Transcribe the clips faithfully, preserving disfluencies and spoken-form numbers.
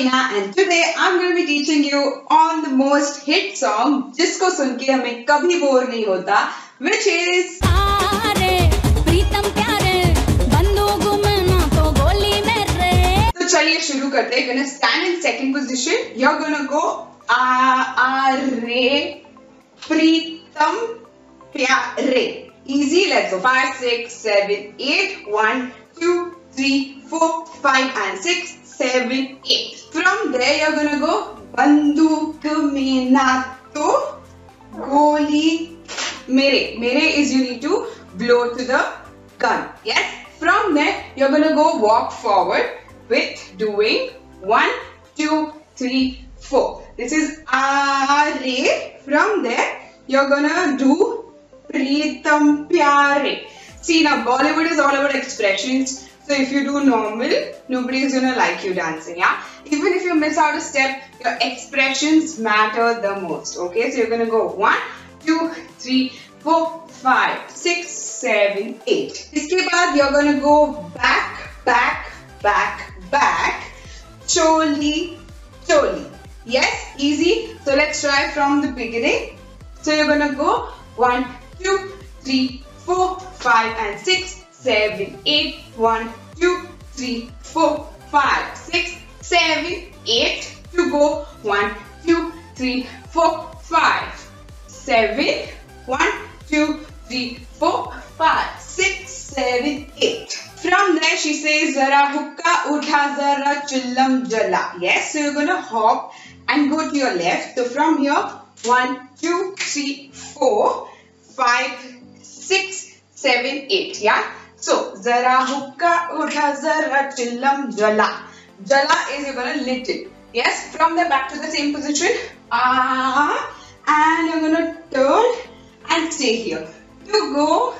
Savina and today I'm going to be teaching you on the most hit song जिसको सुन के हमें कभी bore नहीं होता, which is Aa Re Pritam Pyaare, बंदूक में ना तो गोली मेरे। तो चलिए शुरू करते हैं. You're gonna stand in second position. You're gonna go Aa Re Pritam Pyaare. Easy. Let's go. Five, six, seven, eight. One, two, three, four, five, and six. Seven, eight. From there, you're gonna go Bandook mein na to goli mere. Mere is you need to blow to the gun. Yes. From there, you're gonna go walk forward with doing one, two, three, four. This is Aa Re. From there, you're gonna do Pritam Pyaare. See now, Bollywood is all about expressions. So if you do normal, nobody is gonna like you dancing, yeah? Even if you miss out a step, your expressions matter the most, okay? So you're gonna go one, two, three, four, five, six, seven, eight. Iske baad you're gonna go back, back, back, back. Choli, choli. Yes, easy. So let's try from the beginning. So you're gonna go one, two, three, four, five, and six. Seven, eight, one, two, three, four, five, six, seven, eight. To go one, two, three, four, five, seven, one, two, three, four, five, six, seven, eight. From there, she says zara hukka utha zara chillam jala. Yes, so you're gonna hop and go to your left. So from here, one, two, three, four, five, six, seven, eight. Yeah. So, zara hukka utha zara chillam jala. Jala is you're gonna lit it. Yes, from there back to the same position. Ah, and you're gonna turn and stay here. To go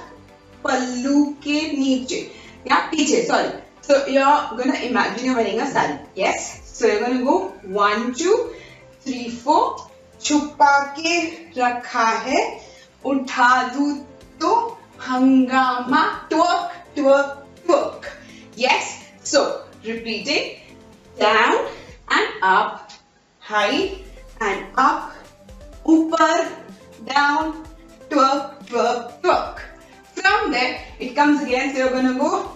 pallu ke niche. Yeah, piche, sorry. So, you're gonna imagine you're wearing a sari. Yes, so you're gonna go one, two, three, four. Chupa ke rakha hai. Utha do to. Hangama, twerk, twerk, twerk. Yes. So, repeating. Down and up. High and up. Upar, down, twerk, twerk, twerk. From there, it comes again. So, you're going to go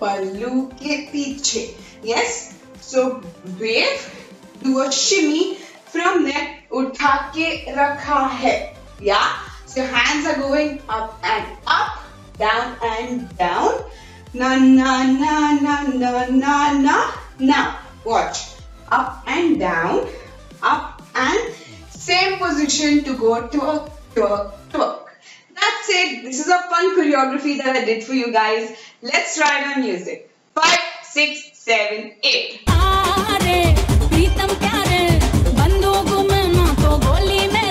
pallu ke piche. Yes. So, wave. Do a shimmy. From there, utha ke rakha hai. Yeah. So, your hands are going up and up, down and down. Na, na, na, na, na, na, na. Now, watch. Up and down, up and same position to go twerk, twerk, twerk. That's it. This is a fun choreography that I did for you guys. Let's try it on music. Five, six, seven, eight. Aa Re Pritam Pyaare, bandook mein na to goli mere.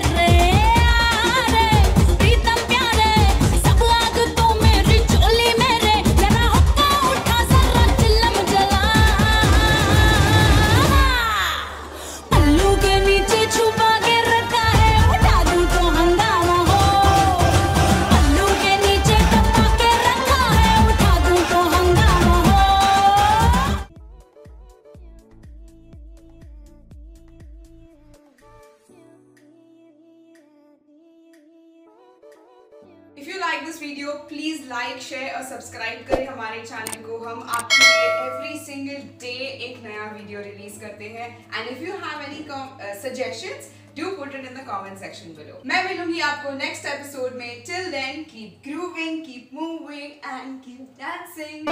If you like this video, please like, share और subscribe करें हमारे channel को. हम आपके लिए every single day एक नया video release करते हैं. And if you have any uh, suggestions, do put it in the comment section below. मैं मिलूंगी आपको next episode में. Till then, keep grooving, keep moving and keep dancing.